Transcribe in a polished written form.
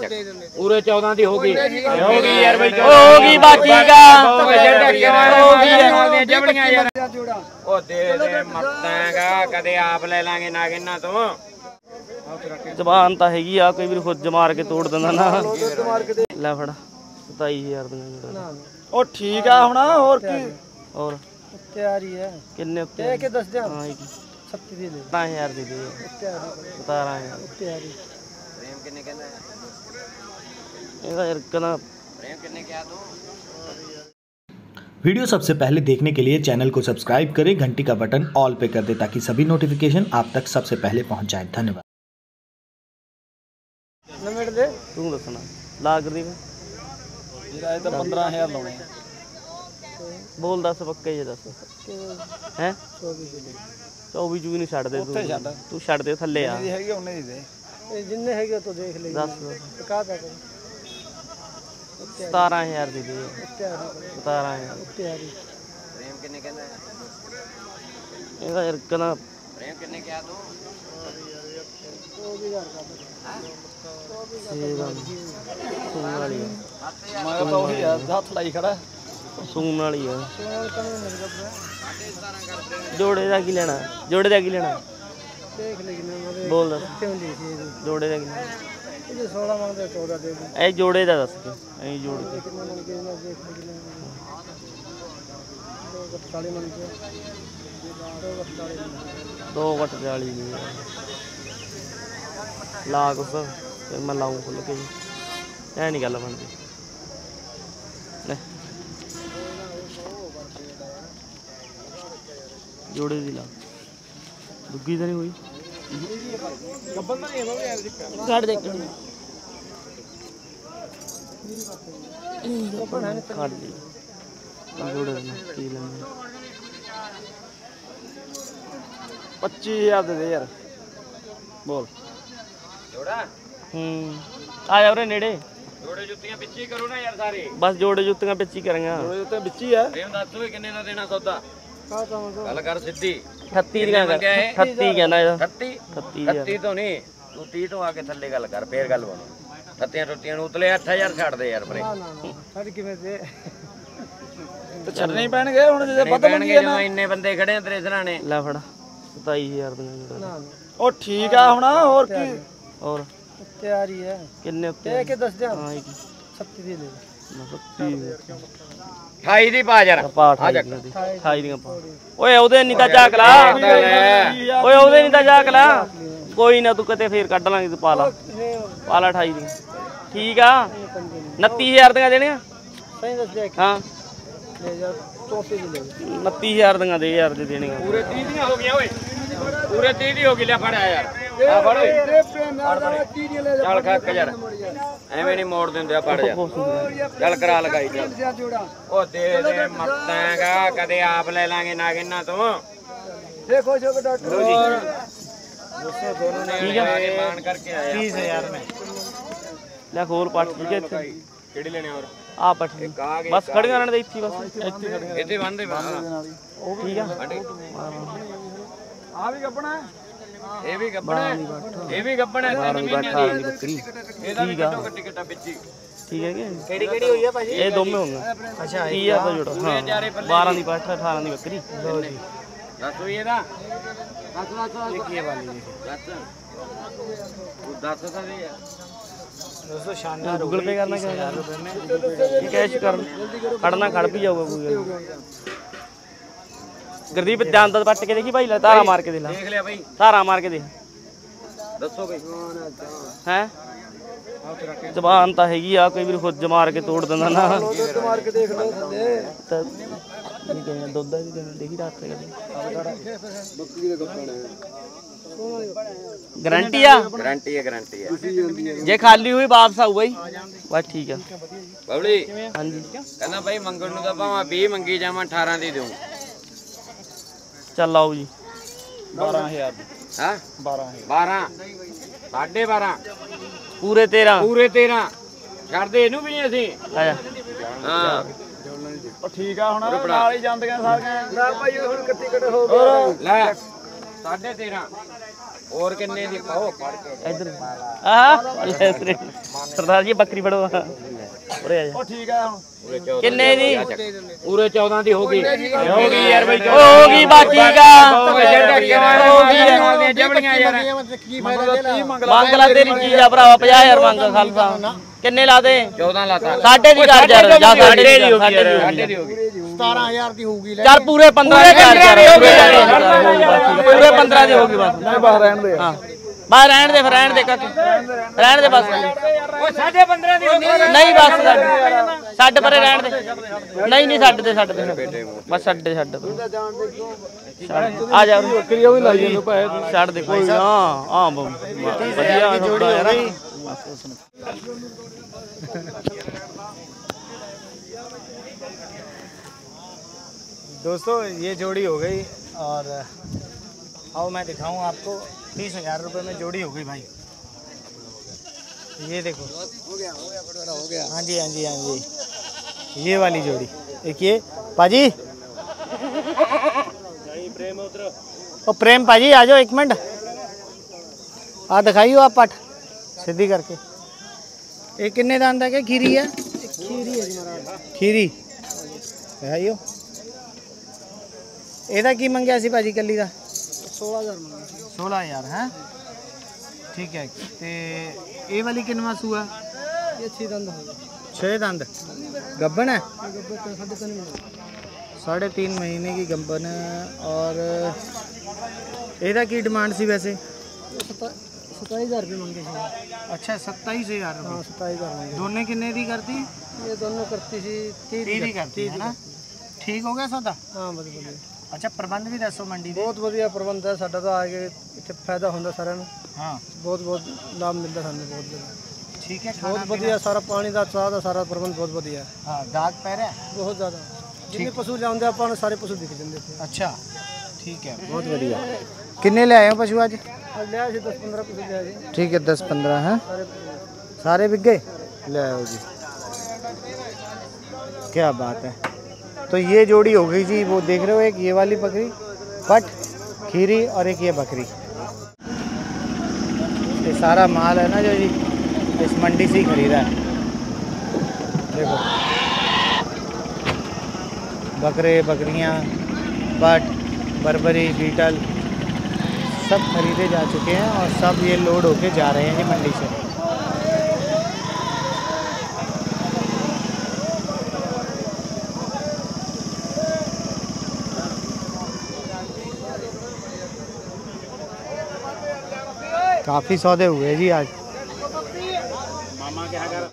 पूरे 14 की होगी होगी बाकी का कदे आप ले लांगे नागिना तो जबान तो हैगी आ कई बार खुद जमार के तोड़ देना ना ले फड़ा 27000 देना ओ ठीक है हुना और की और तैयारी है कितने के के 10 दे हां 36 दे दे 10000 दे दे तैयारी 17000 तैयारी प्रेम कितने कहना है ये यार कहना प्रेम कितने क्या दो। वीडियो सबसे पहले देखने के लिए चैनल को सब्सक्राइब करें, घंटी का बटन ऑल पे कर दें ताकि सभी नोटिफिकेशन आप तक सबसे पहले पहुंच जाए। धन्यवाद। बोल 10 पक्का ही है 10 हैं 24 जून छड़ दे तू छड़ दे थल्ले आ हैगे उन्ने ही दे जिन्ने हैगे तो देख ले 10 का 17000 दे दे 17000 तैयारी प्रेम कितने कहना है ये यार कहना प्रेम कितने क्या दो 20000 का मैं तो वही है हाथ लाई खड़ा सून वाली है जोड़े दा की लेना देख ले बोल जोड़े दा की ये 16 मांगते 14 दे दे ए जोड़े दा दस के ए जोड़ के कितना मन के ना देख ले 240 मन के 240 ला कुछ फिर मैं लाऊं खुल के ऐ नहीं गल बनती ले जोड़े दी ला दुगी तो नहीं हुई बस जोड़े जुतियां पिछी करेंगे गल कर सीधी 38 का 38 कहना है 38 तो नहीं तू 30 तो आके थल्ले गल कर फिर गल बनो 38 रोटियां उतले 8000 छाड़ दे यार भरे छाड़ किवें दे तो छड़ने पैन गए हुन जे पता लग गया ना इतने बंदे खड़े हैं तेरे सराने ला फड़ा 27000 देना ओ ठीक है हुना और की और तैयारी है कितने के 10 दे हां 36 दे दे 28 ਦੀ ਪਾ ਯਾਰ ਆ ਜਾ 28 ਦੀਆਂ ਪਾ ਓਏ ਉਹਦੇ ਨਹੀਂ ਤਾਂ ਝਾਕ ਲਾ ਓਏ ਉਹਦੇ ਨਹੀਂ ਤਾਂ ਝਾਕ ਲਾ ਕੋਈ ਨਾ ਤੂੰ ਕਿਤੇ ਫੇਰ ਕੱਢ ਲਾਂਗੇ ਤੂੰ ਪਾ ਲਾ 28 ਦੀਆਂ ਠੀਕ ਆ 29000 ਦੀਆਂ ਦੇਣੀਆਂ ਸਹੀ ਦੱਸ ਦੇ ਹਾਂ ਲੈ ਜਾ 34 ਦੀ ਲੈ 29000 ਦੀਆਂ ਦੇ ਯਾਰ ਦੇ ਦੇਣੀਆਂ ਪੂਰੇ 30 ਦੀਆਂ ਹੋ ਗਈਆਂ ਓਏ ਪੂਰੇ 30 ਦੀ ਹੋ ਗਈ ਲੈ ਫੜ ਆ ਯਾਰ ਆ ਫੜ ਓਏ ਚੱਲ ਖੱਕ ਯਾਰ ਐਵੇਂ ਨਹੀਂ ਮੋੜ ਦਿੰਦੇ ਆ ਫੜ ਜਾ ਚੱਲ ਕਰਾ ਲਗਾਈ ਜਾ ਉਹ ਦੇ ਦੇ ਮੱਤਾਂਗਾ ਕਦੇ ਆਪ ਲੈ ਲਾਂਗੇ ਨਾ ਕਿੰਨਾ ਤੋਂ ਦੇਖੋ ਜੋ ਡਾਕਟਰ ਹੋਰ ਉਸੇ ਦੋਨੋਂ ਨੇ ਆਗੇ ਮਾਨ ਕਰਕੇ ਆਇਆ 30000 ਮੈਂ ਲੈ ਹੋਰ ਪੱਟ ਜੀ ਇੱਥੇ ਕਿਹੜੀ ਲੈਣੇ ਹੋਰ ਆ ਪੱਟ ਬਸ ਖੜੀਆਂ ਰਹਿਣ ਦੇ ਇੱਥੇ ਬਸ ਇੱਥੇ ਇੱਥੇ ਬੰਨਦੇ ਉਹ ਠੀਕ ਆ ਆ ਵੀ ਗੱਪਣਾ ਇਹ ਵੀ ਗੱਪਣਾ ਤਿੰਨ ਮਹੀਨੇ ਦੀ ਬੱਕਰੀ ਇਹਦਾ ਵੀ ਕੱਟੋ ਕੱਟਾ ਵਿੱਚੀ ਠੀਕ ਹੈ ਕਿ ਕਿਹੜੀ ਕਿਹੜੀ ਹੋਈ ਆ ਭਾਜੀ ਇਹ ਦੋਵੇਂ ਹੋਣਗੇ ਅੱਛਾ ਇਹ ਆ ਤਾਂ ਜੋੜਾ ਹਾਂ 12 ਦੀ ਪਾਠਾ 18 ਦੀ ਬੱਕਰੀ ਲਓ ਜੀ ਦੱਸ ਹੋਈ ਇਹਦਾ ਦੱਸ ਇਹ ਕੀ ਵਾਲੀ ਜੀ ਦੱਸ ਤਾਂ ਦੇ दोस्तों शानदार गूगल पे करना क्या यार कैश कर खड़ना खड़ भी जाओगे गूगल गुरदीप ध्यान दे पट के देखी भाई तारा मार के दे देख लिया भाई तारा मार के दे दसो भाई हैं जबान तो हैगी आ कई बार खुद जमार के तोड़ देना ना मार के देख लो थल्ले तो दूध दी देखी रात तक बकरी दे गप्पण गारंटी है गारंटी है जे खाली हुई वापस आऊ भाई बस ठीक है बाबली हां जी कहना भाई मंगण नु तो भावा 20 मंगी जावा 18 दी दूं चल आओ जी 12000 हां 12 12 12.5 पूरे 13 ਛੱਡ ਦੇ ਇਹਨੂੰ ਵੀ ਅਸੀਂ ਹਾਂ ਉਹ ਠੀਕ ਆ ਹੁਣ ਨਾਲ ਹੀ ਜਾਂਦੀਆਂ ਸਾਰੀਆਂ ਨਾ ਭਾਈ ਹੁਣ ਕੱਟੀ ਕੱਟ ਹੋ ਗਈ ਲੈ 13.5 ਹੋਰ ਕਿੰਨੇ ਦੀ ਪਾਓ ਪੜ ਕੇ ਇਧਰ ਆਹ ਲੈ सरदार जी बकरी फड़ो ठीक है किन्ने दी पूरे 14 दी होगी होगी यार भाई होगी बाकी का होगी जबड़ियां यार मंगला तेरी चीज है भरावा 50000 मंगा खालसा किन्ने ला दे 14 लाता 4.5 जा 4.5 दी होगी 17000 दी होगी चल पूरे 15000 पूरे 15 दी होगी बस नहीं बाहर रहने दे हां बाहर रहने दे फिर रहने दे काके रहने दे बस नहीं बस साढ़े परे रहने दे नहीं नहीं साढ़े दे बस साढ़े आ जाओ साढ़े दे हां दोस्तों ये जोड़ी हो गई और आओ मैं दिखाऊं आपको 30,000 रुपए में जोड़ी हो गई भाई। ये देखो हो गया हाँ जी ये वाली जोड़ी देखिए पाजी प्रेम ओ प्रेम पाजी आ जाओ एक मिनट आ दिखाइयो आप पट सीधी करके ये किन्ने दान था क्या खीरी है दिखाइयो एदा की मंगया सी पाजी कली का 16,000 है ठीक है ते ये वाली किनवा सूआ ये 6 दंद गब्बन है 3.5 महीने की गब्बन है और एदा की डिमांड सी वैसे 27,000 रुपये मांगे थे। अच्छा 27,000 रुपये 27,000 दोनों किन्ने दी करती ये दोनों करती सी 30 करती है ना ठीक हो गया सौदा हाँ बिल्कुल। अच्छा प्रबंध भी दसो मंडी बहुत बढ़िया प्रबंध है साडा तो आगे इतने फायदा होता सारे हाँ बहुत लाभ मिलता सानू बहुत ठीक है बहुत बढ़िया सारा पानी का चाह का सारा प्रबंध बहुत बढ़िया हाँ दाग पै रहा है बहुत ज़्यादा जिन्ने पशु जाते अपन सारे पशु दिख जाते। अच्छा ठीक है बहुत बढ़िया किन्ने ले आए हो पशु आज लिया 10-15 पशु ले आए ठीक है 10-15 हैं सारे बिक गए ले आओ जी क्या बात है। तो ये जोड़ी हो गई जी वो देख रहे हो एक ये वाली बकरी पट खीरी और एक ये बकरी ये सारा माल है ना जो जी इस मंडी से ही खरीदा है देखो बकरे बकरियां पट बर्बरी बीटल सब खरीदे जा चुके हैं और सब ये लोड होके जा रहे हैं जी मंडी से। काफ़ी सौदे हुए जी आज मामा के